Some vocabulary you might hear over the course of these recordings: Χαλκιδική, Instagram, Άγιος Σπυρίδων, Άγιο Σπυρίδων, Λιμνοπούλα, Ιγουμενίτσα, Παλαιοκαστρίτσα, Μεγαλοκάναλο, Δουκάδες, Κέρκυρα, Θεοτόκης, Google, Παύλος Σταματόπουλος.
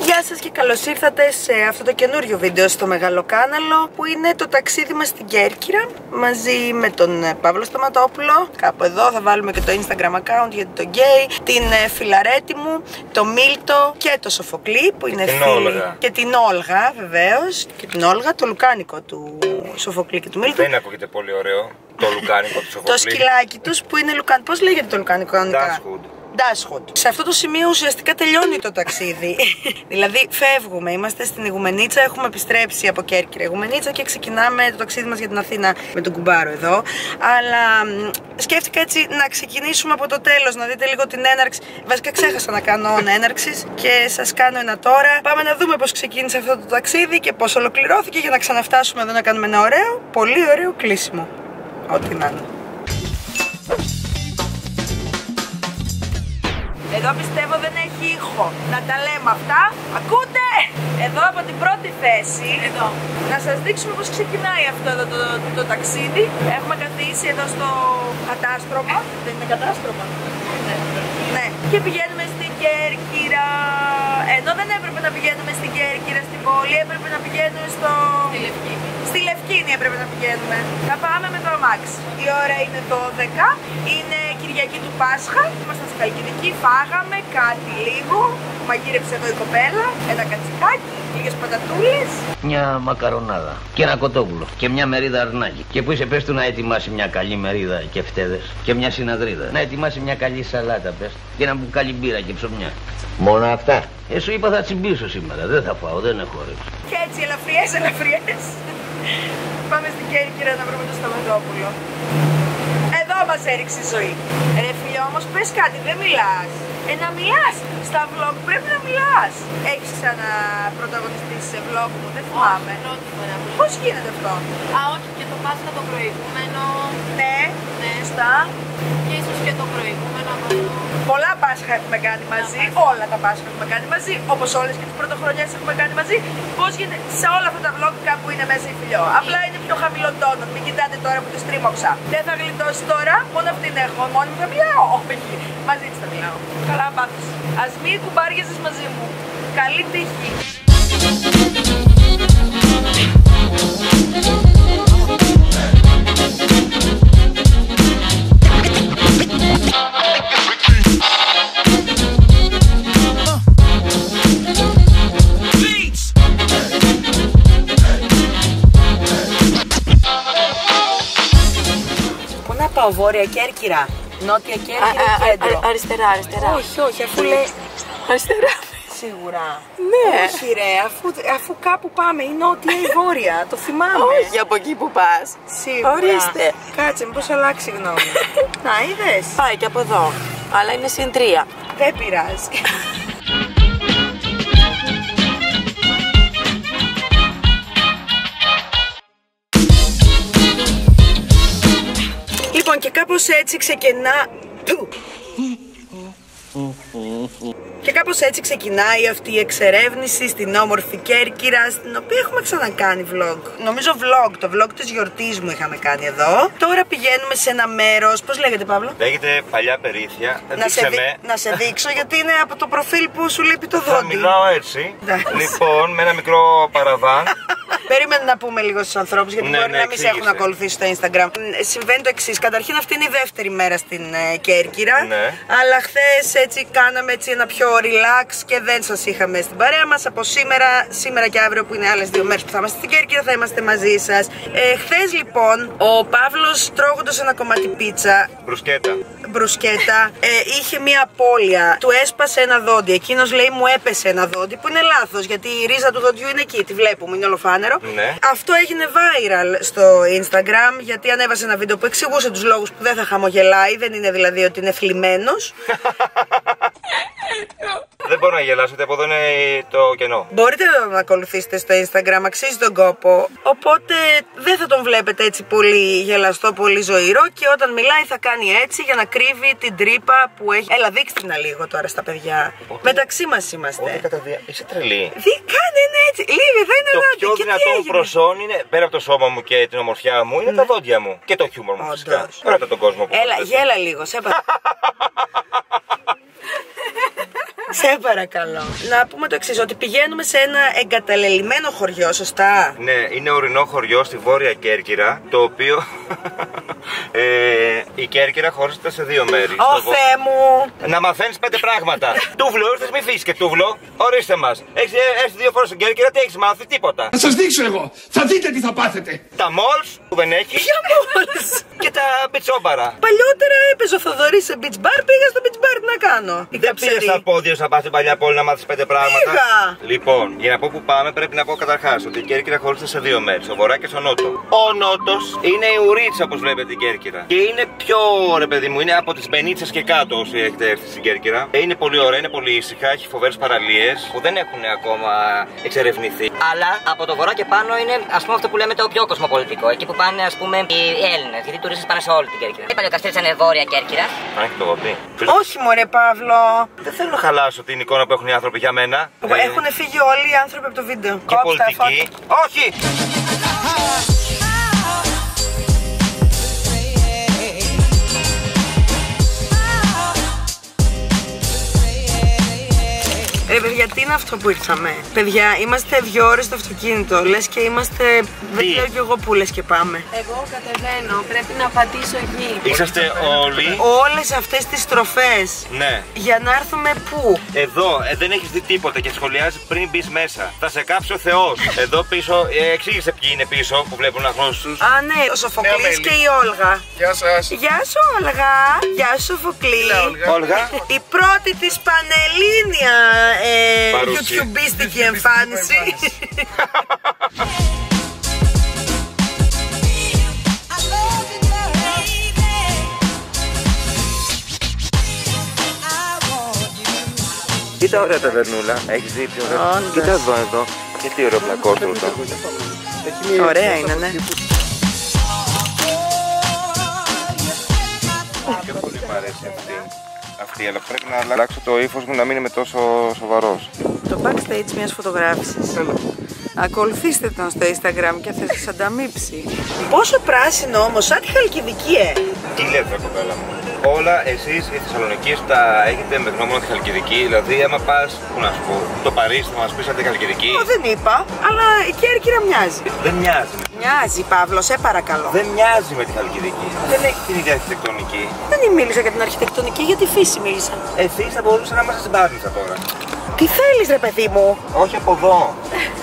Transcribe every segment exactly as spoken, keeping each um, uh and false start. Γεια σας και καλώς ήρθατε σε αυτό το καινούριο βίντεο στο Μεγαλοκάναλο, που είναι το ταξίδι μας στην Κέρκυρα μαζί με τον Παύλο Σταματόπουλο. Κάπου εδώ θα βάλουμε και το Instagram account γιατί το γκέι, την φιλαρέτη μου, το Μίλτο και το Σοφοκλή που είναι φίλοι, και την Όλγα βεβαίως, και την Όλγα, το λουκάνικο του Σοφοκλή και του Μίλτου. Δεν ακούγεται πολύ ωραίο το λουκάνικο του Σοφοκλή. Το σκυλάκι τους που είναι λουκάνικο. Πώς λέγεται το λουκάνικο κανονικά? Σε αυτό το σημείο ουσιαστικά τελειώνει το ταξίδι. Δηλαδή φεύγουμε, είμαστε στην Ιγουμενίτσα, έχουμε επιστρέψει από Κέρκυρα Ιγουμενίτσα και ξεκινάμε το ταξίδι μας για την Αθήνα με τον κουμπάρο εδώ. Αλλά σκέφτηκα έτσι να ξεκινήσουμε από το τέλος, να δείτε λίγο την έναρξη. Βασικά ξέχασα να κάνω αιώνα έναρξης και σας κάνω ένα τώρα. Πάμε να δούμε πώς ξεκίνησε αυτό το ταξίδι και πώς ολοκληρώθηκε, για να ξαναφτάσουμε εδώ να κάνουμε ένα ωραίο, πολύ ωραίο κλείσιμο. Ό,τι να είναι. Εδώ πιστεύω δεν έχει ήχο να τα λέμε αυτά. Ακούτε! Εδώ από την πρώτη θέση, εδώ. Να σας δείξουμε πώς ξεκινάει αυτό εδώ το, το, το, το ταξίδι. Έχουμε καθίσει εδώ στο κατάστρωμα. Ε, δεν είναι κατάστρωμα. Ναι. Ναι. Και πηγαίνουμε στην Κέρκυρα. Ενώ δεν έπρεπε να πηγαίνουμε στην Κέρκυρα, στην πόλη, έπρεπε να πηγαίνουμε στο... Στη Λευκήνη. Στη Λευκήνη έπρεπε να πηγαίνουμε. Θα πάμε με το αμάξι. Η ώρα είναι δώδεκα. Είναι Κυριακή του Πάσχα. Είμαστε στη Χαλκιδική, φάγαμε κάτι λίγο. Μαγείρεψε εδώ η κοπέλα. Ένα κατσικάκι, λίγες πατατούλες. Μια μακαρονάδα και ένα κοτόπουλο και μια μερίδα αρνάκι. Και που είσαι, πες του να ετοιμάσει μια καλή μερίδα και φτέδες και μια συναδρίδα. Να ετοιμάσει μια καλή σαλάτα, πες. Και ένα μπουκάλι μπύρα και ψωμιά. Μόνο αυτά. Ε, σου είπα θα τσιμπήσω σήμερα. Δεν θα φάω, δεν έχω όρεξη. Και έτσι ελαφριές, ελαφριές. Πάμε στην Κέρκυρα να βρούμε τον Σταματόπουλο. Εδώ μας έριξε η ζωή. Ρε φίλε, όμως πες κάτι, δεν μιλάς. Ε, να μιλάς. Στα vlog πρέπει να μιλάς. Έχεις ξαναπρωταγωνιστεί σε vlog μου, δεν θυμάμαι. Όχι, πρώτη φορά. Πώς γίνεται αυτό? Α, όχι, και το Πάσχα το προηγούμενο. Ναι, ναι, στα. Και ίσως και το προηγούμενο από το... Πολλά Πάσχα έχουμε κάνει μαζί, yeah, όλα τα Πάσχα έχουμε κάνει μαζί. Όπως όλες και τις πρωτοχρονιές έχουμε κάνει μαζί. Πώς γίνεται, σε όλα αυτά τα vlog κάπου είναι μέσα η φιλιό. Yeah. Απλά είναι πιο χαμηλό τόνο, μην κοιτάτε τώρα που τους τρίμωξα. Δεν θα γλιτώσει τώρα, μόνο αυτήν έχω, μόνο μου θα μιλάω. Όχι, μαζί της θα μιλάω. Καλά πάθος. Ας μην κουμπάριαζες μαζί μου. Καλή τύχη. Βόρεια Κέρκυρα, νότια Κέρκυρα, α, κέντρο. Α, α, αριστερά, αριστερά. Όχι, όχι, αφού λέει... Αριστερά. Σίγουρα. Ναι. Όχι ρε, αφού, αφού κάπου πάμε, η νότια ή βόρεια, το θυμάμαι. Όχι, από εκεί που πας. Σίγουρα. Ορίστε. Κάτσε, μήπως αλλάξει γνώμη. Να, είδες. Πάει και από εδώ, αλλά είναι συν τρία. Δεν πειράζει. Λοιπόν, και κάπως έτσι ξεκινά... Και κάπως έτσι ξεκινάει αυτή η εξερεύνηση στην όμορφη Κέρκυρα, στην οποία έχουμε ξανακάνει vlog. Νομίζω vlog, το vlog της γιορτής μου είχαμε κάνει εδώ. Τώρα πηγαίνουμε σε ένα μέρος, πώς λέγεται Παύλο? Λέγεται Παλιά Περίθια, να σε, δι... να σε δείξω γιατί είναι από το προφίλ που σου λείπει το δόντι. Θα μιλάω έτσι, λοιπόν, με ένα μικρό παραβάν. Περίμενε να πούμε λίγο στους ανθρώπους, γιατί ναι, μπορεί ναι, να μην σε έχουν ακολουθήσει στο Instagram. Συμβαίνει το εξής. Καταρχήν, αυτή είναι η δεύτερη μέρα στην ε, Κέρκυρα. Ναι. Αλλά χθες έτσι κάναμε έτσι ένα πιο relax και δεν σας είχαμε στην παρέα μας. Από σήμερα, σήμερα και αύριο που είναι άλλες δύο μέρες που θα είμαστε στην Κέρκυρα, θα είμαστε μαζί σας. Ε, χθες λοιπόν, ο Παύλος τρώγοντας ένα κομμάτι πίτσα. Μπρουσκέτα. Μπρουσκέτα, ε, είχε μία απώλεια. Του έσπασε ένα δόντι. Εκείνος λέει μου έπεσε ένα δόντι, που είναι λάθος γιατί η ρίζα του δοντιού είναι εκεί. Τη βλέπουμε, είναι ολοφάνερο. Ναι. Αυτό έγινε viral στο Instagram γιατί ανέβασε ένα βίντεο που εξηγούσε τους λόγους που δεν θα χαμογελάει. Δεν είναι δηλαδή ότι είναι θλιμμένος. Δεν μπορώ να γελάσω, από εδώ είναι το κενό. Μπορείτε να τον ακολουθήσετε στο Instagram, αξίζει τον κόπο. Οπότε δεν θα τον βλέπετε έτσι πολύ γελαστό, πολύ ζωηρό. Και όταν μιλάει θα κάνει έτσι για να κρύβει την τρύπα που έχει. Έλα, δείξτε την λίγο τώρα στα παιδιά. Ό, μεταξύ μας είμαστε. Όχι, καταδία. Είσαι τρελή. Τι κάνε, είναι έτσι. Λίγοι, δεν είναι λάθος. Το πιο δυνατόν προσόν είναι πέρα από το σώμα μου και την ομορφιά μου, είναι mm. τα δόντια μου. Και το χιούμορ μου, φυσικά. Ρώτα τον κόσμο που. Έλα, γέλα λίγο, σε Σε παρακαλώ. Να πούμε το εξής, ότι πηγαίνουμε σε ένα εγκαταλελειμμένο χωριό, σωστά? Ναι, είναι ορεινό χωριό στη Βόρεια Κέρκυρα, το οποίο... ε, η Κέρκυρα χωρίζεται σε δύο μέρη. Ω Θεέ μου! Να μαθαίνεις πέντε πράγματα. Τούβλο, ήρθες, μη φύσεις και τούβλο. Ορίστε μας. Έχεις έρθει δύο φορές στην Κέρκυρα, τι έχεις μάθει? Τίποτα. Θα σας δείξω εγώ. Θα δείτε τι θα πάθετε. Τα μόλς που δεν έχεις. Ποια μόλς? Και τα μπιτσόμπαρα. Παλιότερα έπαιζε ο Θοδωρής σε beach bar, πήγα στο beach bar να κάνω. Δεν πήγες στα πόδια να πας στην παλιά πόλη να μάθεις πέντε πράγματα. Πήγα. Λοιπόν, για να πω που πάμε, πρέπει να πω καταρχάς ότι η Κέρκυρα χωρίζεται σε δύο μέρη, στο βορρά και στο νότο. Ο νότος είναι η Ουρίτσα, όπως βλέπετε, την Κέρκυρα. Και είναι πιο, ρε παιδί μου, είναι από τις Μπενίτσες και κάτω όσοι έχετε έρθει στην Κέρκυρα. Είναι πολύ ωραία, είναι πολύ ήσυχα, έχει φοβερές παραλίες που δεν έχουν ακόμα εξερευνηθεί. Αλλά από το βορρά και πάνω είναι, ας πούμε, αυτό που λέμε το πιο κοσμοπολιτικό. Εκεί που πάνε, ας πούμε, οι Έλληνες. Γιατί οι τουρίστες πάνε σε όλη την Κέρκυρα. Η Παλαιοκαστρίτσα είναι βόρεια Κέρκυρα. Αν έχει το γοπτή. Όχι, μωρέ Παύλο. Δεν θέλω να χαλάσω την εικόνα που έχουν οι άνθρωποι για μένα. Έχουν φύγει όλοι οι άνθρωποι από το βίντεο. Και πολιτικοί. Όχι! Ρε παιδιά, τι είναι αυτό που ήρθαμε? Παιδιά, είμαστε δύο ώρες στο αυτοκίνητο. Λες και είμαστε. Δεν ξέρω κι εγώ που λες και πάμε. Εγώ κατεβαίνω, πρέπει να πατήσω εκεί. Είσαστε όλοι. Όλες αυτές τις στροφές. Ναι. Για να έρθουμε πού? Εδώ, ε, δεν έχεις δει τίποτα και σχολιάζει πριν μπεις μέσα. Θα σε κάψει ο Θεός. Εδώ πίσω, ε, εξήγησε ποιοι είναι πίσω που βλέπουν αγνώστους. Α, ναι, ο Σοφοκλής και η Όλγα. Γεια σας. Γεια σου, Όλγα. Γεια σου, Σοφοκλή. Όλγα. Η πρώτη της Πανελλήνια. Ε, YouTube-ιστική εμφάνιση. Κοίτα ωραία τα βερνούλα, έχεις δει πιο ωραία? Κοίτα εδώ, εδώ, και τι ωραίο πλακόστρωτο. Ωραία είναι, ναι. Πιο πολύ μ' αρέσει αυτή. Αυτή, αλλά πρέπει να αλλάξω το ύφος μου να μην είμαι τόσο σοβαρός. Το backstage μιας φωτογράφησης. Έλα. Ακολουθήστε τον στο Instagram και θα σας ανταμείψει. Πόσο πράσινο όμως, σαν τη Χαλκιδική, ε! Τι λέτε, κοπέλα μου. Όλα εσείς οι Θεσσαλονικείς τα έχετε με γνώμονα τη Χαλκιδική. Δηλαδή, άμα πας, που να σου πω, το Παρίσι θα μας πεις σαν τη Χαλκιδική. Ό, δεν είπα, αλλά η Κέρκυρα μοιάζει. Δεν μοιάζει. Μοιάζει, Παύλο, σε παρακαλώ. Δεν μοιάζει με τη Χαλκιδική. Δεν έχει την ίδια αρχιτεκτονική. Δεν μίλησα για την αρχιτεκτονική, για τη φύση μίλησα. Εσείς θα μπορούσα να είμαστε συμπάθησα τώρα. Τι θέλεις, ρε παιδί μου? Όχι από εδώ.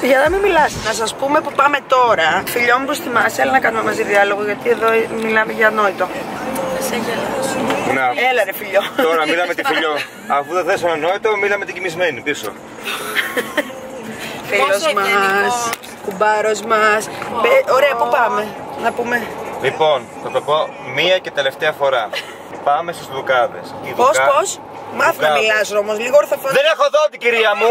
Για να μην μιλάς. Να σας πούμε που πάμε τώρα. Φιλιό μου, πως θυμάσαι, έλα να κάνουμε μαζί διάλογο, γιατί εδώ μιλάμε για νόητο. Σε γελάσω. Έλα ρε φιλιό. Τώρα μίλα με τη φιλιό. Αφού δεν θες ανόητο, μίλα με την κοιμισμένη πίσω. Φίλος μας, κουμπάρος μας. Ωραία, πού πάμε, να πούμε? Λοιπόν, θα το πω μία και τελευταία φορά. Πάμε στους Δουκάδες. Πώς, Δουκά... πώς? Μάθ' να μιλάς όμως, λίγο ορθοφωνία. Δεν έχω δω την κυρία μου.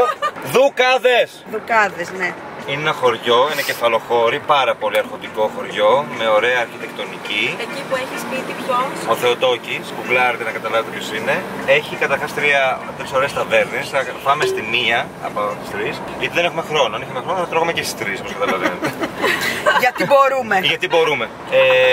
Δουκάδες. Δουκάδες, ναι. Είναι ένα χωριό, είναι κεφαλοχώρι, πάρα πολύ αρχοντικό χωριό, με ωραία αρχιτεκτονική. Εκεί που έχει σπίτι ποιος? Ο Θεοτόκης, που κουκλάρετε να καταλάβετε ποιος είναι. Έχει καταρχάς τρία, τρεις ωραίες ταβέρνες, θα φάμε στη μία από τις τρεις. Γιατί δεν έχουμε χρόνο, αν είχαμε χρόνο θα τρώγαμε και στις τρεις, όπως καταλαβαίνετε. Γιατί μπορούμε. Γιατί μπορούμε.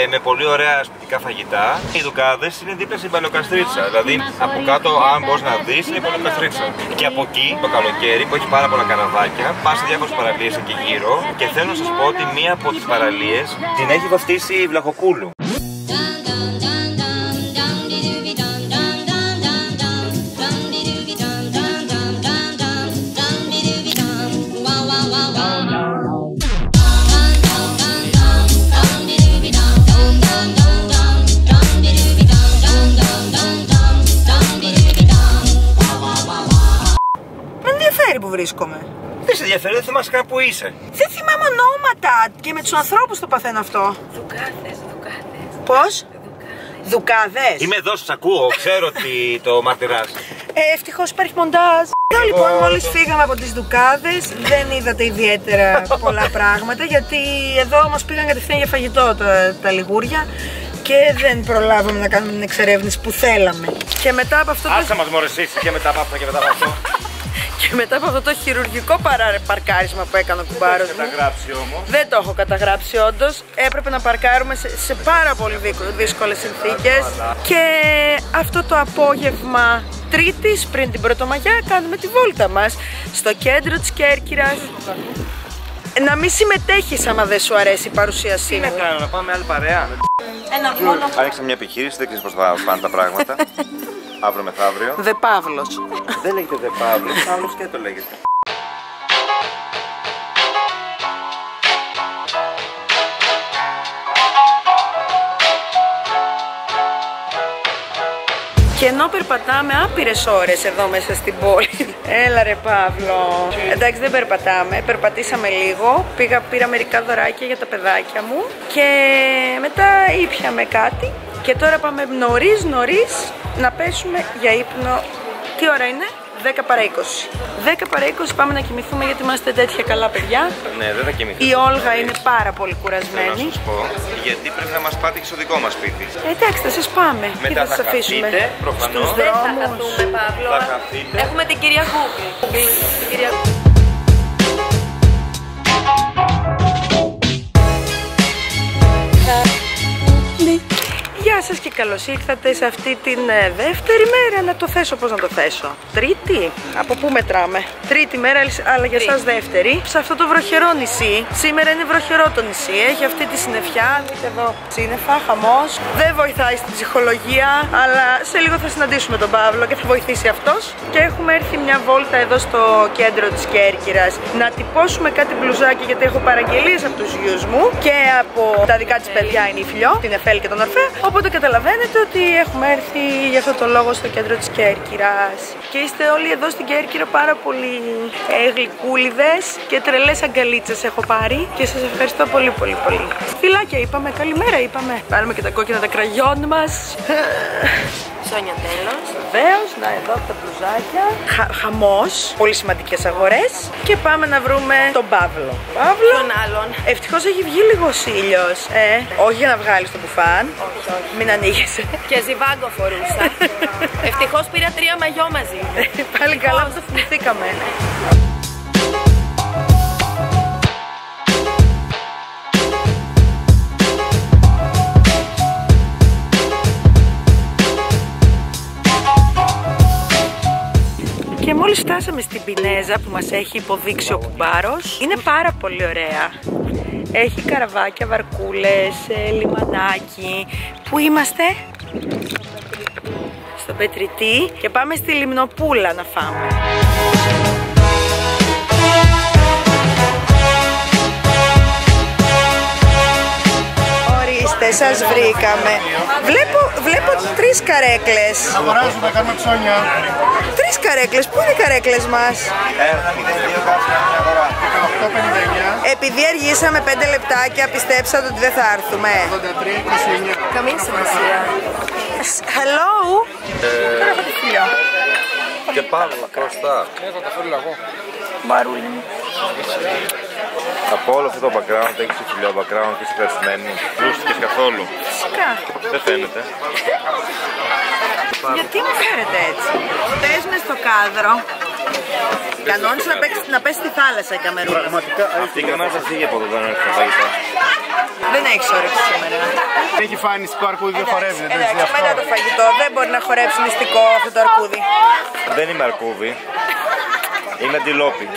Ε, με πολύ ωραία σπιτικά φαγητά. Οι Δουκάδες είναι δίπλα στην Παλαιοκαστρίτσα. Δηλαδή από κάτω, αν μπορείς να δεις, είναι η Παλαιοκαστρίτσα. Και από εκεί το καλοκαίρι που έχει πάρα πολλά καραβάκια, πας σε διάφορες παραλίες εκεί γύρω. Και θέλω να σας πω ότι μία από τις παραλίες την έχει βαφτίσει η Βλαχοκούλου. Δεν σε ενδιαφέρει, δεν θυμάσαι καν που είσαι. Δεν θυμάμαι ονόματα και με τους ανθρώπους το παθαίνω αυτό. Δουκάδες, Δουκάδες. Πώς? Δουκάδες. Δουκάδες. Είμαι εδώ, σας ακούω, ξέρω ότι το μαρτυράζει. Ε, ευτυχώς υπάρχει μοντάζ. Εδώ λοιπόν, μόλις φύγαμε από τις Δουκάδες, δεν είδατε ιδιαίτερα πολλά πράγματα, γιατί εδώ μας πήγαν κατευθείαν για φαγητό τα, τα λιγούρια. Και δεν προλάβαμε να κάνουμε την εξερεύνηση που θέλαμε. Και μετά από αυτό. Άσε μας μωρεσείς και μετά από αυτό και μετά από αυτό. Και μετά από αυτό το χειρουργικό παρκάρισμα που έκανε ο κουμπάρος μου. Δεν το έχω καταγράψει όμως. Δεν το έχω καταγράψει όντως. Έπρεπε να παρκάρουμε σε, σε πάρα πολύ δύσκολες συνθήκες. Και αυτό το απόγευμα Τρίτης πριν την Πρωτομαγιά κάνουμε τη βόλτα μας στο κέντρο της Κέρκυρας. Να μην συμμετέχεις άμα δεν σου αρέσει η παρουσίασή μου. Τι να κάνω, να πάμε άλλη παρέα. Ένα μόνο. Άρχισα μια επιχείρηση, δεν ξέρεις πώς θα πάνε τα πράγματα. Αύριο μεθαύριο. Δε Παύλος. Δεν λέγεται Δε Παύλος, Παύλος και το λέγεται. Και ενώ περπατάμε άπειρες ώρες εδώ μέσα στην πόλη. Έλα ρε Παύλο. Εντάξει, δεν περπατάμε, περπατήσαμε λίγο. Πήγα, πήρα μερικά δωράκια για τα παιδάκια μου. Και μετά ήπιαμε κάτι. Και τώρα πάμε νωρίς νωρίς να πέσουμε για ύπνο. Τι ώρα είναι? δέκα παρά είκοσι. δέκα παρά είκοσι πάμε να κοιμηθούμε γιατί είμαστε τέτοια καλά παιδιά. Ναι, δεν θα κοιμηθούμε. Η Όλγα είναι πάρα πολύ κουρασμένη. Θέλω να σας πω, γιατί πρέπει να μας πάτε και στο δικό μας σπίτι. Εντάξει, θα σας πάμε. Μετά θα, θα χαθείτε, προφανώς. Στους δεν θα χαθούμε, Παύλο. Θα χαθείτε. Έχουμε την κυρία Google. Την κυρία Google. Γεια σας και καλώς ήρθατε σε αυτή την δεύτερη μέρα, να το θέσω πώς να το θέσω. Τρίτη, από πού μετράμε. Τρίτη μέρα, αλλά για σας δεύτερη. Σε αυτό το βροχερό νησί, σήμερα είναι βροχερό το νησί, έχει αυτή τη συννεφιά, δείτε εδώ σύννεφα, χαμός. Δεν βοηθάει στην ψυχολογία, αλλά σε λίγο θα συναντήσουμε τον Παύλο και θα βοηθήσει αυτός. Και έχουμε έρθει μια βόλτα εδώ στο κέντρο της Κέρκυρας, να τυπώσουμε κάτι μπλουζάκι γιατί έχω παραγγελίες από τους γιους μου και από τα δικά της παιδιά είναι η Φιλιό, την Εφέλη και τον Ορφέα. Οπότε καταλαβαίνετε ότι έχουμε έρθει για αυτό το λόγο στο κέντρο της Κέρκυρας. Και είστε όλοι εδώ στην Κέρκυρα πάρα πολύ γλυκούλιδες και τρελές αγκαλίτσες έχω πάρει. Και σας ευχαριστώ πολύ πολύ πολύ. Φιλάκια είπαμε, καλημέρα είπαμε. Πάρουμε και τα κόκκινα τα κραγιόν μας. Σόνια τέλος. Βεβαίως, να εδώ από τα μπλουζάκια. Χα, χαμός, πολύ σημαντικές αγορές. Και πάμε να βρούμε τον Παύλο. Παύλο. Τον άλλον. Ευτυχώς έχει βγει λίγος ήλιος. Ε, όχι για να βγάλεις τον μπουφάν. Όχι, όχι. Μην ανοίγεσαι. Και ζιβάγκο φορούσα. Ευτυχώς πήρα τρία μαγιό μαζί. Πάλι ευτυχώς. Καλά που το θυμηθήκαμε. Και μόλις φτάσαμε στην πινέζα που μας έχει υποδείξει ο κουμπάρος. Είναι πάρα πολύ ωραία. Έχει καραβάκια, βαρκούλες, λιμανάκι. Πού είμαστε? Στο Πετριτί. Και πάμε στη Λιμνοπούλα να φάμε. Σας βρήκαμε. Βλέπω, βλέπω τρεις καρέκλες. Αγοράζουμε, κάνουμε ψώνια. Τρεις καρέκλες. Πού είναι οι καρέκλες μας? ένα μηδέν δύο, επειδή αργήσαμε πέντε λεπτάκια, πιστέψατε ότι δεν θα έρθουμε. ογδόντα τρία είκοσι εννιά. Καμία σημασία. Hello. Και Παύλα, Κώστα. Έχω τα φέρει λαγό. Μπαρούλι. Από όλο αυτό το background έχεις το χιλιό background και είσαι ευχαριστημένη. Πλούστηκες καθόλου. Φυσικά. Δεν φαίνεται. Γιατί μου φαίνεται έτσι. Πες με στο κάδρο. Κανόνισε να, να πέσει στη θάλασσα η καμερούλα. Πραγματικά. Αυτή η καμερούλα θα φύγει από εδώ, δεν έρχεται να πάει. Δεν έχει όρεξη σήμερα. Έχει φάνηση που αρκούδι δεν χορεύει. Εντάξει, μετά το φαγητό δεν μπορεί να χορέψει μυστικό αυτό το αρκούδι. Δεν είμαι αρκούδι. Είμαι αντιλόπι.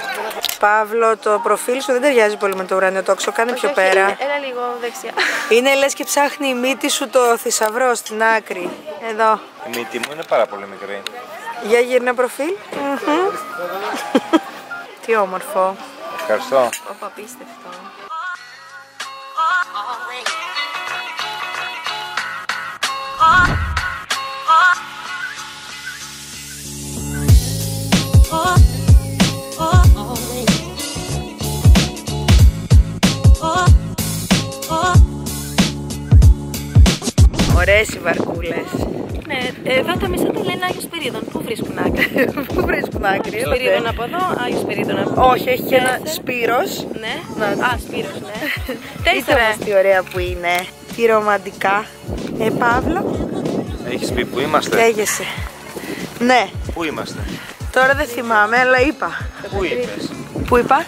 Παύλο, το προφίλ σου δεν ταιριάζει πολύ με το ουράνιο τόξο. Κάνε πιο πέρα. Είναι, ένα λίγο δεξιά. Είναι λες και ψάχνει η μύτη σου το θησαυρό στην άκρη. Εδώ. Η μύτη μου είναι πάρα πολύ μικρή. Για γύρνα προφίλ. Τι όμορφο. Ευχαριστώ. Ωπα, απίστευτο. Ωραίες οι βαρκούλες. Ναι, βάτα μισά τα λένε Άγιο Σπυρίδων. Πού βρίσκουν άκρη? Πού βρίσκουν άκρη, έλατε. Σπυρίδων από εδώ, Άγιο Σπυρίδων από εδώ. Όχι, έχει και ένα Σπύρος. Ναι, α, Σπύρος, ναι. Τέσσερα. Τι ωραία που είναι. Τι ρομαντικά. Ε, Παύλο. Έχεις πει που είμαστε. Λέγεσαι. Ναι. Πού είμαστε. Τώρα δεν θυμάμαι, αλλά είπα. Πού είπες. Πού είπα.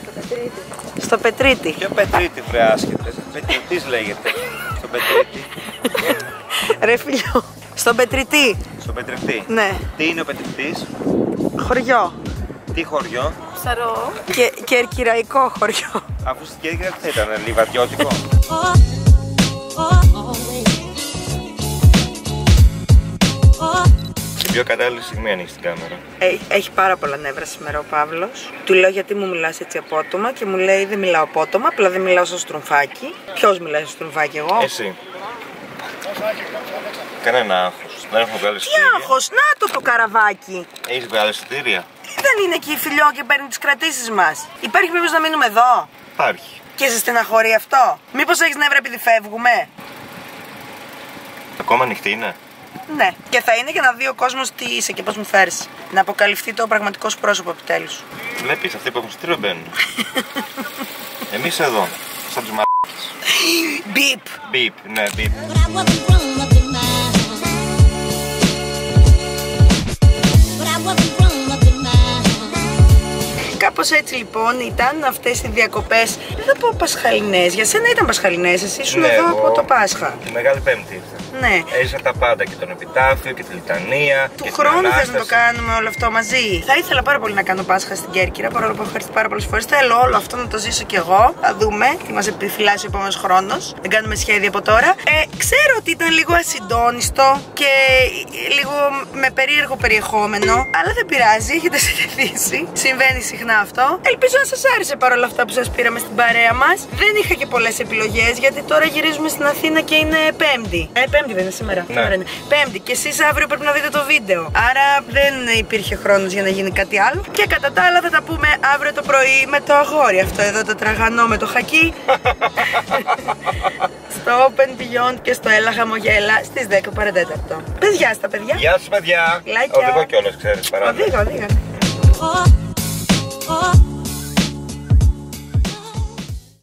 Στο Πετρίτη. Ποιο Πετρίτη βρε άσχετε. Πετριτής λέγεται. Στο Πετρίτη. Ρε φιλιό. Στον Πετριτή. Στον Πετριτί. Ναι. Τι είναι ο Πετριτής? Χωριό. Τι χωριό? Ψαρό. Και κερκυραϊκό χωριό. Αφού στην Κέρκυρα τι θα ήταν, λιβαδιώτικο? Στην πιο κατάλληλη στιγμή ανοίξει την κάμερα. Έχει πάρα πολλά νεύρα σήμερα ο Παύλος. Του λέω γιατί μου μιλάς έτσι απότομα και μου λέει δεν μιλάω απότομα, απλά δεν μιλάω στο στρουμφάκι. Ποιος μιλάει στο στρουμφάκι, εγώ? Εσύ. Κανένα άγχος. Δεν έχουμε βγάλει εισιτήρια. Τι άγχος, να το το καραβάκι. Έχεις βγάλει εισιτήρια? Δεν είναι εκεί η φιλιό και παίρνει τις κρατήσεις μας. Υπάρχει μήπως να μείνουμε εδώ? Υπάρχει. Και σε στεναχωρεί αυτό? Μήπως έχεις νεύρα επειδή φεύγουμε? Ακόμα ανοιχτή είναι. Ναι. Και θα είναι για να δει ο κόσμος τι είσαι και πώς μου φέρεις. Να αποκαλυφθεί το πραγματικό σου πρόσωπο επιτέλους. Βλέπεις, αυτοί που έχουν στήριο μπαίνουν. Εμείς εδώ, σαν τους μαλάκες. Μπιπ. Μπιπ, ναι, μπιπ. Κάπως έτσι λοιπόν ήταν αυτές οι διακοπές. Δεν θα πω πασχαλινές. Για σένα ήταν πασχαλινές, εσύ ήσουν ναι, εδώ από το Πάσχα. Τη Μεγάλη Πέμπτη ήρθα. Ναι. Έζησα τα πάντα, και τον Επιτάφιο και τη Λιτανία. Του χρόνου θες να το κάνουμε όλο αυτό μαζί? Θα ήθελα πάρα πολύ να κάνω Πάσχα στην Κέρκυρα, παρόλο που έχω έρθει πάρα πολλές φορές. Θέλω όλο αυτό να το ζήσω κι εγώ. Θα δούμε τι μας επιφυλάσσει ο επόμενος χρόνος. Δεν κάνουμε σχέδια από τώρα. Ε, ξέρω ότι ήταν λίγο ασυντόνιστο και λίγο με περίεργο περιεχόμενο, αλλά δεν πειράζει, έχετε συνηθίσει. Συμβαίνει συχνά αυτό. Ελπίζω να σας άρεσε παρόλα αυτά που σας πήραμε στην παρέα μας. Δεν είχα και πολλές επιλογές γιατί τώρα γυρίζουμε στην Αθήνα και είναι Πέμπτη. Ε, Πέμπτη δεν είναι σήμερα. Ναι. Σήμερα είναι. Πέμπτη. Και εσείς αύριο πρέπει να δείτε το βίντεο. Άρα δεν υπήρχε χρόνος για να γίνει κάτι άλλο. Και κατά τα άλλα θα τα πούμε αύριο το πρωί με το αγόρι. Αυτό εδώ το τραγανό με το χακί. Στο Open Beyond και στο Έλα Χαμογέλα στις δέκα παρά τέταρτο. Παιδιά στα παιδιά. Γεια σας παιδιά. Like οδηγώ κιόλας, ξέρεις, παράδειγμα. Οδηγώ, οδηγώ.